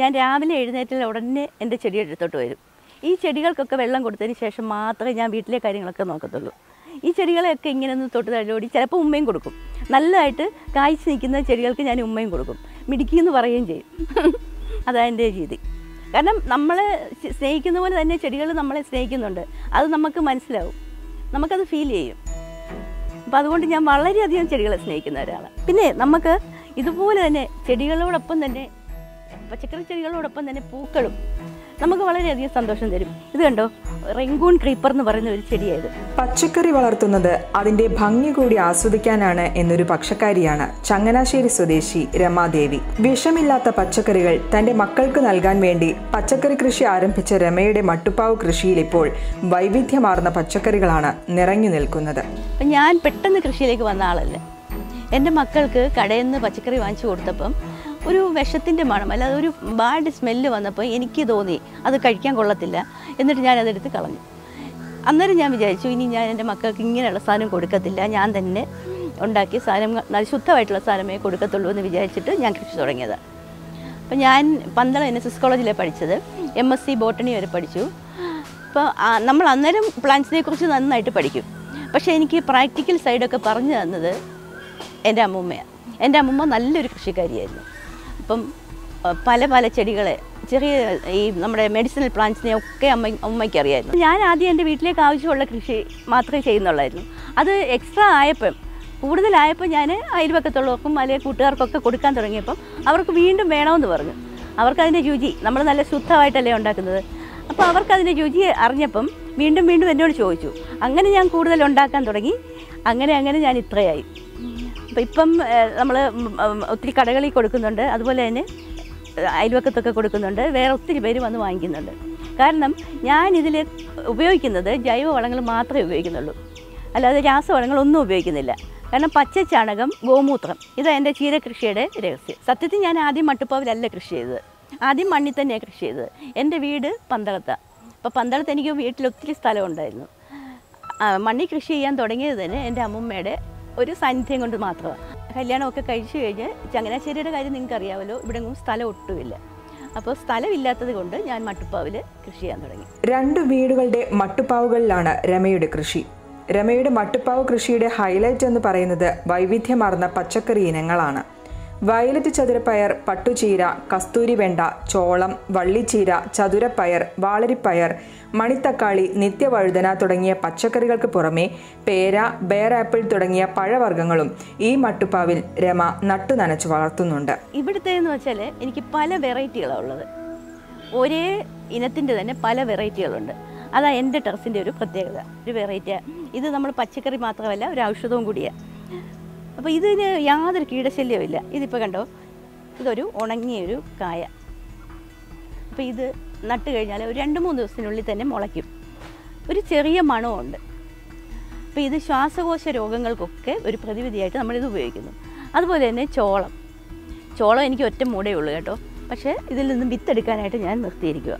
ഞാൻ രാവിലെ എഴുന്നേറ്റിൽ ഉടനെ എൻ്റെ ചെടിയെടുത്തോട്ട് വരും. ഈ ചെടികൾക്കൊക്കെ വെള്ളം കൊടുത്തതിന് ശേഷം മാത്രമേ ഞാൻ വീട്ടിലെ കാര്യങ്ങളൊക്കെ നോക്കത്തുള്ളൂ. ഈ ചെടികളെയൊക്കെ ഇങ്ങനെ ഒന്ന് തൊട്ട് തലോടി ചിലപ്പോൾ ഉമ്മയും കൊടുക്കും. നല്ലതായിട്ട് കായ്ച്ചു നിൽക്കുന്ന ചെടികൾക്ക് ഞാൻ ഉമ്മയും കൊടുക്കും, മിടുക്കിയെന്ന് പറയുകയും ചെയ്യും. അതായത് രീതി. കാരണം നമ്മളെ സ്നേഹിക്കുന്ന പോലെ തന്നെ ചെടികൾ നമ്മളെ സ്നേഹിക്കുന്നുണ്ട്. അത് നമുക്ക് മനസ്സിലാവും, നമുക്കത് ഫീൽ ചെയ്യും. അപ്പോൾ അതുകൊണ്ട് ഞാൻ വളരെയധികം ചെടികളെ സ്നേഹിക്കുന്ന ഒരാളാണ്. പിന്നെ നമുക്ക് ഇതുപോലെ തന്നെ ചെടികളോടൊപ്പം തന്നെ പച്ചക്കറി ചെടികളോടൊപ്പം തന്നെ പൂക്കളും നമുക്ക് വളരെയധികം സന്തോഷം തരും. ഇത് കണ്ടോ, റെങ്കൂൺ ക്രീപ്പർ എന്ന് പറയുന്ന ഒരു ചെടിയായത്. പച്ചക്കറി വളർത്തുന്നത് അതിൻ്റെ ഭംഗി കൂടി ആസ്വദിക്കാനാണ് എന്നൊരു പക്ഷക്കാരിയാണ് ചങ്ങനാശ്ശേരി സ്വദേശി രമാദേവി. വിഷമില്ലാത്ത പച്ചക്കറികൾ തൻ്റെ മക്കൾക്ക് നൽകാൻ വേണ്ടി പച്ചക്കറി കൃഷി ആരംഭിച്ച രമയുടെ മട്ടുപ്പാവ് കൃഷിയിൽ ഇപ്പോൾ വൈവിധ്യമാർന്ന പച്ചക്കറികളാണ് നിറഞ്ഞു നിൽക്കുന്നത്. ഞാൻ പെട്ടെന്ന് കൃഷിയിലേക്ക് വന്ന ആളല്ല. എൻ്റെ മക്കൾക്ക് കടയിൽ നിന്ന് പച്ചക്കറി വാങ്ങിച്ചു കൊടുത്തപ്പം ഒരു വിഷത്തിൻ്റെ മണം, അല്ലാതെ ഒരു ബാഡ് സ്മെല്ല് വന്നപ്പോൾ എനിക്ക് തോന്നി അത് കഴിക്കാൻ കൊള്ളത്തില്ല. എന്നിട്ട് ഞാൻ അതെടുത്ത് കളഞ്ഞു. അന്നേരം ഞാൻ വിചാരിച്ചു, ഇനി ഞാൻ എൻ്റെ മക്കൾക്ക് ഇങ്ങനെയുള്ള സാധനം കൊടുക്കത്തില്ല, ഞാൻ തന്നെ ഉണ്ടാക്കിയ സാധനം, ശുദ്ധമായിട്ടുള്ള സാധനമേ കൊടുക്കത്തുള്ളൂ എന്ന് വിചാരിച്ചിട്ട് ഞാൻ കൃഷി തുടങ്ങിയതാണ്. അപ്പോൾ ഞാൻ പന്തളം NSS കോളേജിലെ പഠിച്ചത്, MSc ബോട്ടണി വരെ പഠിച്ചു. അപ്പോൾ നമ്മൾ അന്നേരം പ്ലാന്റ്സിനെ കുറിച്ച് നന്നായിട്ട് പഠിക്കും. പക്ഷേ എനിക്ക് പ്രാക്ടിക്കൽ സൈഡൊക്കെ പറഞ്ഞു തന്നത് എൻ്റെ അമ്മൂമ്മയാണ്. എൻ്റെ അമ്മൂമ്മ നല്ലൊരു കൃഷിക്കാരിയായിരുന്നു. അപ്പം പല പല ചെടികളെ, ചെറിയ ഈ നമ്മുടെ മെഡിസിനൽ പ്ലാന്റ്സിനെ ഒക്കെ അമ്മയ്ക്ക് അറിയായിരുന്നു. ഞാൻ ആദ്യം എൻ്റെ വീട്ടിലേക്ക് ആവശ്യമുള്ള കൃഷി മാത്രമേ ചെയ്യുന്നുള്ളായിരുന്നു. അത് എക്സ്ട്രാ ആയപ്പം, കൂടുതലായപ്പോൾ ഞാൻ അയൽപക്കത്തുള്ളവർക്കും അല്ലെങ്കിൽ കൂട്ടുകാർക്കൊക്കെ കൊടുക്കാൻ തുടങ്ങിയപ്പം അവർക്ക് വീണ്ടും വേണമെന്ന് പറഞ്ഞു. അവർക്കതിൻ്റെ രുചി, നമ്മൾ നല്ല ശുദ്ധമായിട്ടല്ലേ ഉണ്ടാക്കുന്നത്, അപ്പോൾ അവർക്കതിൻ്റെ രുചി അറിഞ്ഞപ്പം വീണ്ടും വീണ്ടും എന്നോട് ചോദിച്ചു. അങ്ങനെ ഞാൻ കൂടുതൽ ഉണ്ടാക്കാൻ തുടങ്ങി. അങ്ങനെ അങ്ങനെ ഞാൻ ഇത്രയായി. അപ്പോൾ ഇപ്പം നമ്മൾ ഒത്തിരി കടകളിൽ കൊടുക്കുന്നുണ്ട്, അതുപോലെ തന്നെ അയൽവക്കത്തൊക്കെ കൊടുക്കുന്നുണ്ട്, വേറെ ഒത്തിരി പേര് വന്ന് വാങ്ങിക്കുന്നുണ്ട്. കാരണം ഞാനിതിൽ ഉപയോഗിക്കുന്നത് ജൈവവളങ്ങൾ മാത്രമേ ഉപയോഗിക്കുന്നുള്ളൂ, അല്ലാതെ രാസവളങ്ങളൊന്നും ഉപയോഗിക്കുന്നില്ല. കാരണം പച്ച ചാണകം, ഗോമൂത്രം, ഇതാണ് എൻ്റെ ചീരകൃഷിയുടെ രഹസ്യം. സത്യത്തിൽ ഞാൻ ആദ്യം മട്ടുപ്പാവിലല്ല കൃഷി ചെയ്തത്, ആദ്യം മണ്ണിൽ തന്നെയാണ് കൃഷി ചെയ്തത്. എൻ്റെ വീട് പന്തളത്താണ്. അപ്പോൾ പന്തളത്ത് എനിക്ക് വീട്ടിലൊത്തിരി സ്ഥലം ഉണ്ടായിരുന്നു. മണ്ണിൽ കൃഷി ചെയ്യാൻ തുടങ്ങിയത് തന്നെ എൻ്റെ അമ്മൂമ്മയുടെ ഒരു സാന്നിധ്യം കൊണ്ട് മാത്രമാണ്. കല്യാണമൊക്കെ കഴിച്ചു കഴിഞ്ഞ്, ചങ്ങനാശ്ശേരിയുടെ കാര്യം നിങ്ങൾക്ക് അറിയാമല്ലോ, ഇവിടെങ്ങും സ്ഥലം ഒട്ടുമില്ല. അപ്പോൾ സ്ഥലമില്ലാത്തത് കൊണ്ട് ഞാൻ മട്ടുപ്പാവിൽ കൃഷി ചെയ്യാൻ തുടങ്ങി. 2 വീടുകളുടെ മട്ടുപ്പാവുകളിലാണ് രമയുടെ കൃഷി. രമയുടെ മട്ടുപ്പാവ് കൃഷിയുടെ ഹൈലൈറ്റ് എന്ന് പറയുന്നത് വൈവിധ്യമാർന്ന പച്ചക്കറി ഇനങ്ങളാണ്. വയലറ്റ് ചതുരപ്പയർ, പട്ടുചീര, കസ്തൂരി വെണ്ട, ചോളം, വള്ളിച്ചീര, ചതുരപ്പയർ, വാളരിപ്പയർ, മണിത്തക്കാളി, നിത്യവഴുതന തുടങ്ങിയ പച്ചക്കറികൾക്ക് പുറമെ പേര, ബെയർ ആപ്പിൾ തുടങ്ങിയ പഴവർഗ്ഗങ്ങളും ഈ മട്ടുപ്പാവിൽ രമ നട്ടു നനച്ചു വളർത്തുന്നുണ്ട്. ഇവിടുത്തേന്ന് വെച്ചാൽ എനിക്ക് പല വെറൈറ്റികളാണ് ഉള്ളത്. ഒരേ ഇനത്തിൻ്റെ തന്നെ പല വെറൈറ്റികളുണ്ട്. അതാണ് എൻ്റെ ടെറസിൻ്റെ ഒരു പ്രത്യേകത, ഒരു വെറൈറ്റി. ഇത് നമ്മൾ പച്ചക്കറി മാത്രമല്ല, ഒരു ഔഷധവും കൂടിയാണ്. അപ്പോൾ ഇതിന് യാതൊരു കീടശല്യവും ഇല്ല. ഇതിപ്പോൾ കണ്ടോ, ഇതൊരു ഉണങ്ങിയൊരു കായ. അപ്പോൾ ഇത് നട്ട് കഴിഞ്ഞാൽ ഒരു 2-3 ദിവസത്തിനുള്ളിൽ തന്നെ മുളയ്ക്കും. ഒരു ചെറിയ മണമുണ്ട്. അപ്പോൾ ഇത് ശ്വാസകോശ രോഗങ്ങൾക്കൊക്കെ ഒരു പ്രതിവിധിയായിട്ട് നമ്മളിത് ഉപയോഗിക്കുന്നു. അതുപോലെ തന്നെ ചോളം. ചോളം എനിക്ക് ഒറ്റ മൂടേ ഉള്ളൂ കേട്ടോ, പക്ഷേ ഇതിൽ നിന്നും വിത്തെടുക്കാനായിട്ട് ഞാൻ നിർത്തിയിരിക്കുക.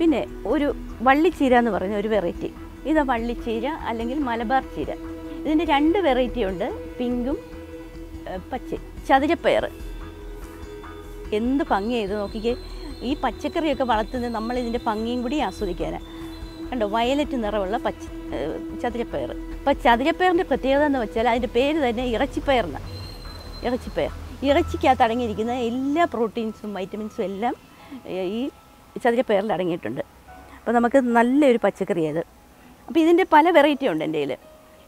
പിന്നെ ഒരു വള്ളിച്ചീര എന്ന് പറയുന്ന ഒരു വെറൈറ്റി. ഇതാ വള്ളിച്ചീര അല്ലെങ്കിൽ മലബാർ ചീര. ഇതിൻ്റെ 2 വെറൈറ്റി ഉണ്ട്, പിങ്കും പച്ചയും. ചതുരപ്പയർ എന്ത് ഭംഗിയായത് നോക്കിക്കേ. ഈ പച്ചക്കറിയൊക്കെ വളർത്തുന്നത് നമ്മളിതിൻ്റെ ഭംഗിയും കൂടി ആസ്വദിക്കാനാണ്. കണ്ടോ, വയലറ്റ് നിറമുള്ള ചതുരപ്പയർ. അപ്പോൾ ചതുരപ്പയറിൻ്റെ പ്രത്യേകത എന്ന് വെച്ചാൽ അതിൻ്റെ പേര് തന്നെ ഇറച്ചിപ്പയർന്നാണ്. ഇറച്ചിപ്പയർ, ഇറച്ചിക്കകത്ത് അടങ്ങിയിരിക്കുന്ന എല്ലാ പ്രോട്ടീൻസും വൈറ്റമിൻസും എല്ലാം ഈ ചതുരപ്പയറിൽ അടങ്ങിയിട്ടുണ്ട്. അപ്പോൾ നമുക്ക് നല്ലൊരു പച്ചക്കറിയായത്. അപ്പോൾ ഇതിൻ്റെ പല വെറൈറ്റി ഉണ്ട് എൻ്റെ കയ്യിൽ.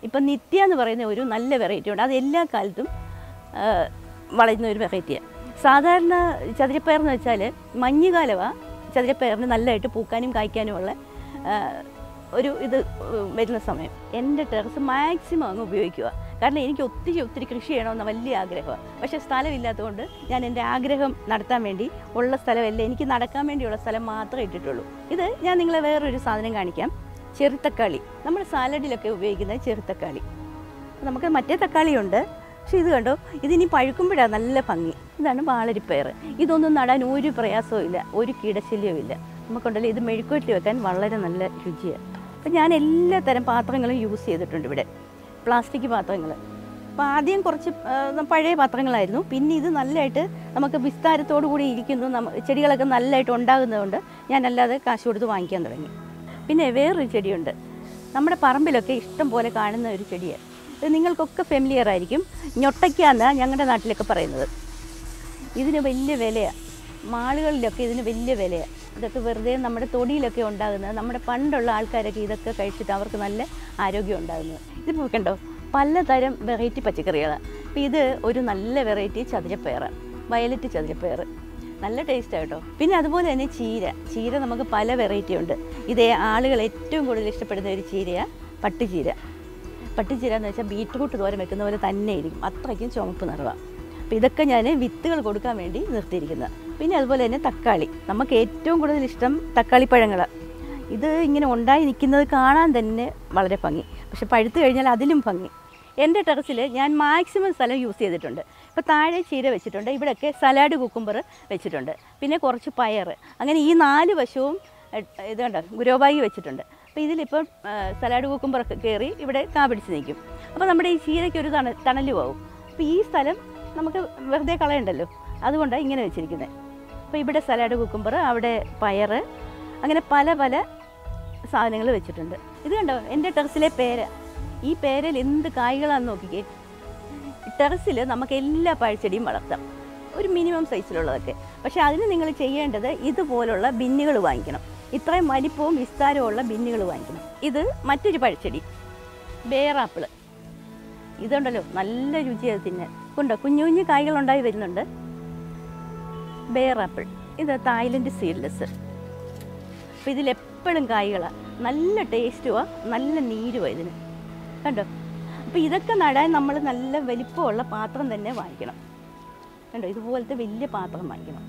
ഇപ്പം നിത്യ എന്ന് പറയുന്ന ഒരു നല്ല വെറൈറ്റി ഉണ്ട്. അത് എല്ലാ കാലത്തും വളരുന്ന ഒരു വെറൈറ്റിയാണ്. സാധാരണ ചതുരപ്പയറെന്ന് വെച്ചാൽ മഞ്ഞുകാലമാണ് ചതുരപ്പയറിന് നല്ലതായിട്ട് പൂക്കാനും കായ്ക്കാനുമുള്ള ഒരു ഇത് വരുന്ന സമയം. എൻ്റെ ടെറസ് മാക്സിമം അങ്ങ് ഉപയോഗിക്കുക. കാരണം എനിക്ക് ഒത്തിരി കൃഷി ചെയ്യണമെന്ന് വലിയ ആഗ്രഹമാണ്. പക്ഷേ സ്ഥലമില്ലാത്തതുകൊണ്ട് ഞാൻ എൻ്റെ ആഗ്രഹം നടത്താൻ വേണ്ടി ഉള്ള സ്ഥലമല്ല, എനിക്ക് നടക്കാൻ വേണ്ടിയുള്ള സ്ഥലം മാത്രമേ ഇട്ടിട്ടുള്ളൂ. ഇത് ഞാൻ നിങ്ങളെ വേറൊരു സാധനം കാണിക്കാം. ചെറുത്തക്കാളി, നമ്മൾ സാലഡിലൊക്കെ ഉപയോഗിക്കുന്ന ചെറുത്തക്കാളി. നമുക്ക് മറ്റേ തക്കാളിയുണ്ട്, പക്ഷെ ഇത് കണ്ടോ, ഇതിനി പഴുക്കുമ്പോഴാണ് നല്ല ഭംഗി. ഇതാണ് വാളരിപ്പയർ. ഇതൊന്നും നടാൻ ഒരു പ്രയാസവും ഇല്ല, ഒരു കീടശല്യവും ഇല്ല. നമുക്കുണ്ടല്ലോ, ഇത് മെഴുക്കുവരട്ടി വെക്കാൻ വളരെ നല്ല രുചിയാണ്. അപ്പം ഞാൻ എല്ലാ തരം പാത്രങ്ങളും യൂസ് ചെയ്തിട്ടുണ്ട് ഇവിടെ, പ്ലാസ്റ്റിക് പാത്രങ്ങൾ. ആദ്യം കുറച്ച് പഴയ പാത്രങ്ങളായിരുന്നു. പിന്നെ ഇത് നല്ലതായിട്ട് നമുക്ക് വിസ്താരത്തോടു കൂടി ഇരിക്കുന്നു. ചെടികളൊക്കെ നല്ലതായിട്ട് ഉണ്ടാകുന്നതുകൊണ്ട് ഞാൻ അല്ലാതെ കാശ് കൊടുത്ത് വാങ്ങിക്കാൻ തുടങ്ങി. പിന്നെ വേറൊരു ചെടിയുണ്ട് നമ്മുടെ പറമ്പിലൊക്കെ ഇഷ്ടം പോലെ കാണുന്ന ഒരു ചെടിയാണ്. ഇത് നിങ്ങൾക്കൊക്കെ ഫെമിലിയർ ആയിരിക്കും. ഞൊട്ടയ്ക്കാന്നാണ് ഞങ്ങളുടെ നാട്ടിലൊക്കെ പറയുന്നത്. ഇതിന് വലിയ വിലയാണ്, മാളുകളിലൊക്കെ ഇതിന് വലിയ വിലയാണ്. ഇതൊക്കെ വെറുതെ നമ്മുടെ തൊടിയിലൊക്കെ ഉണ്ടാകുന്നത്. നമ്മുടെ പണ്ടുള്ള ആൾക്കാരൊക്കെ ഇതൊക്കെ കഴിച്ചിട്ട് അവർക്ക് നല്ല ആരോഗ്യം ഉണ്ടാകുന്നത്. ഇത് നോക്കണ്ടോ, പലതരം വെറൈറ്റി പച്ചക്കറികളാണ്. അപ്പോൾ ഇത് ഒരു നല്ല വെറൈറ്റി ചതുരപ്പയറാണ്, വയലറ്റ് ചതുരപ്പയർ, നല്ല ടേസ്റ്റാണ് കേട്ടോ. പിന്നെ അതുപോലെ തന്നെ ചീര നമുക്ക് പല വെറൈറ്റി ഉണ്ട്. ഇതേ ആളുകൾ ഏറ്റവും കൂടുതൽ ഇഷ്ടപ്പെടുന്ന ഒരു ചീരയാണ് പട്ടുചീര എന്ന് വെച്ചാൽ ബീറ്റ്റൂട്ട് തോരൻ വെക്കുന്ന പോലെ തന്നെ ഇരിക്കും, അത്രയ്ക്കും ചുമപ്പ് നിറവാണ്. അപ്പോൾ ഇതൊക്കെ ഞാൻ വിത്തുകൾ കൊടുക്കാൻ വേണ്ടി നിർത്തിയിരിക്കുന്നത്. പിന്നെ അതുപോലെ തന്നെ തക്കാളി, നമുക്ക് ഏറ്റവും കൂടുതൽ ഇഷ്ടം തക്കാളിപ്പഴങ്ങൾ. ഇത് ഇങ്ങനെ ഉണ്ടായി നിൽക്കുന്നത് കാണാൻ തന്നെ വളരെ ഭംഗി, പക്ഷെ പഴുത്ത് കഴിഞ്ഞാൽ അതിലും ഭംഗി. എൻ്റെ ടെറസിൽ ഞാൻ മാക്സിമം സ്ഥലം യൂസ് ചെയ്തിട്ടുണ്ട്. ഇപ്പോൾ താഴെ ചീര വെച്ചിട്ടുണ്ട്, ഇവിടെയൊക്കെ സലാഡ് കുക്കുംബർ വെച്ചിട്ടുണ്ട്, പിന്നെ കുറച്ച് പയർ, അങ്ങനെ ഈ 4 വശവും ഇത് കണ്ടോ ഗുരുവായി വെച്ചിട്ടുണ്ട്. അപ്പോൾ ഇതിലിപ്പം സലാഡ് കുക്കുംബറൊക്കെ കയറി ഇവിടെ കാ പിടിച്ച് നിൽക്കും. അപ്പോൾ നമ്മുടെ ഈ ചീരയ്ക്ക് ഒരു തണലുമാവും. അപ്പോൾ ഈ സ്ഥലം നമുക്ക് വെറുതെ കളയണ്ടല്ലോ, അതുകൊണ്ടാണ് ഇങ്ങനെ വെച്ചിരിക്കുന്നത്. അപ്പോൾ ഇവിടെ സലാഡ് കുക്കുംബർ, അവിടെ പയർ, അങ്ങനെ പല പല സാധനങ്ങൾ വെച്ചിട്ടുണ്ട്. ഇത് കണ്ടോ എൻ്റെ ടെറസിലെ പേര, ഈ പേരയിൽ എന്ത് കായ്കളാണെന്ന് നോക്കിക്കേ. ടെറസിൽ നമുക്ക് എല്ലാ പഴച്ചെടിയും വളർത്താം, ഒരു മിനിമം സൈസിലുള്ളതൊക്കെ. പക്ഷേ അതിന് നിങ്ങൾ ചെയ്യേണ്ടത് ഇതുപോലുള്ള ബിന്നുകൾ വാങ്ങിക്കണം, ഇത്രയും വലിപ്പവും വിസ്താരവുമുള്ള ബിന്നുകൾ വാങ്ങിക്കണം. ഇത് മറ്റൊരു പഴച്ചെടി ബേറാപ്പിൾ, ഇതുണ്ടല്ലോ നല്ല രുചിയത് തിന്നാൻ. കൊണ്ടോ കുഞ്ഞു കുഞ്ഞു കായ്കളുണ്ടായി വരുന്നുണ്ട്. ബേറാപ്പിൾ ഇത് തായ്ലൻഡ് സീഡ്ലെസ്. അപ്പോൾ ഇതിലെപ്പോഴും കായ്കളാണ്, നല്ല ടേസ്റ്റുമാണ്, നല്ല നീരുമാണ് ഇതിന് കണ്ടോ. അപ്പോൾ ഇതൊക്കെ നടാൻ നമ്മൾ നല്ല വലിപ്പമുള്ള പാത്രം തന്നെ വാങ്ങിക്കണം കണ്ടോ, ഇതുപോലത്തെ വലിയ പാത്രം വാങ്ങിക്കണം,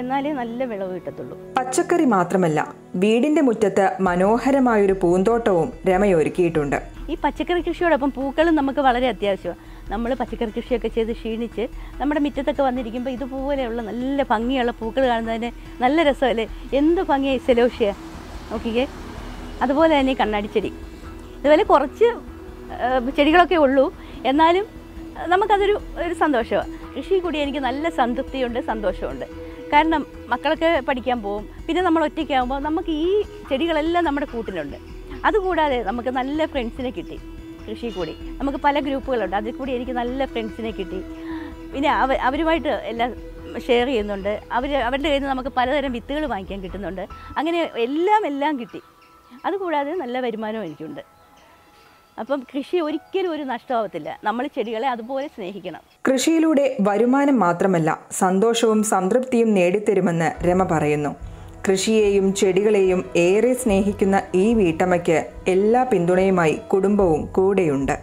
എന്നാലേ നല്ല വിളവ് കിട്ടത്തുള്ളൂ. പച്ചക്കറി മാത്രമല്ല, വീടിൻ്റെ മുറ്റത്ത് മനോഹരമായൊരു പൂന്തോട്ടവും രമയൊരുക്കിയിട്ടുണ്ട്. ഈ പച്ചക്കറി കൃഷിയോടൊപ്പം പൂക്കളും നമുക്ക് വളരെ അത്യാവശ്യമാണ്. നമ്മൾ പച്ചക്കറി കൃഷിയൊക്കെ ചെയ്ത് ക്ഷീണിച്ച് നമ്മുടെ മുറ്റത്തൊക്കെ വന്നിരിക്കുമ്പോൾ ഇതുപോലെയുള്ള നല്ല ഭംഗിയുള്ള പൂക്കൾ കാണുന്നതിന് നല്ല രസമല്ലേ. എന്ത് ഭംഗിയായി സെലോഷ്യ നോക്കിക്കേ. അതുപോലെ തന്നെ കണ്ണാടിച്ചെടി, ഇതുപോലെ കുറച്ച് ചെടികളൊക്കെ ഉള്ളൂ, എന്നാലും നമുക്കതൊരു സന്തോഷമാണ്. കൃഷി കൂടി എനിക്ക് നല്ല സംതൃപ്തിയുണ്ട്, സന്തോഷമുണ്ട്. കാരണം മക്കളൊക്കെ പഠിക്കാൻ പോകും, പിന്നെ നമ്മൾ ഒറ്റയ്ക്കാകുമ്പോൾ നമുക്ക് ഈ ചെടികളെല്ലാം നമ്മുടെ കൂട്ടിലുണ്ട്. അതുകൂടാതെ നമുക്ക് നല്ല ഫ്രണ്ട്സിനെ കിട്ടി. കൃഷി കൂടി നമുക്ക് പല ഗ്രൂപ്പുകളുണ്ട്, അതിൽ കൂടി എനിക്ക് നല്ല ഫ്രണ്ട്സിനെ കിട്ടി. പിന്നെ അവരുമായിട്ട് എല്ലാം ഷെയർ ചെയ്യുന്നുണ്ട്. അവരുടെ കയ്യിൽ നിന്ന് നമുക്ക് പലതരം വിത്തുകൾ വാങ്ങിക്കാൻ കിട്ടുന്നുണ്ട്. അങ്ങനെ എല്ലാം കിട്ടി. അതുകൂടാതെ നല്ല വരുമാനവും എനിക്കുണ്ട്. അപ്പം കൃഷി ഒരിക്കലും ഒരു നഷ്ടമാവത്തില്ല. നമ്മൾ ചെടികളെ അതുപോലെ സ്നേഹിക്കണം. കൃഷിയിലൂടെ വരുമാനം മാത്രമല്ല, സന്തോഷവും സംതൃപ്തിയും നേടിത്തരുമെന്ന് രമ പറയുന്നു. കൃഷിയെയും ചെടികളെയും ഏറെ സ്നേഹിക്കുന്ന ഈ വീട്ടമ്മയ്ക്ക് എല്ലാ പിന്തുണയുമായി കുടുംബവും കൂടെയുണ്ട്.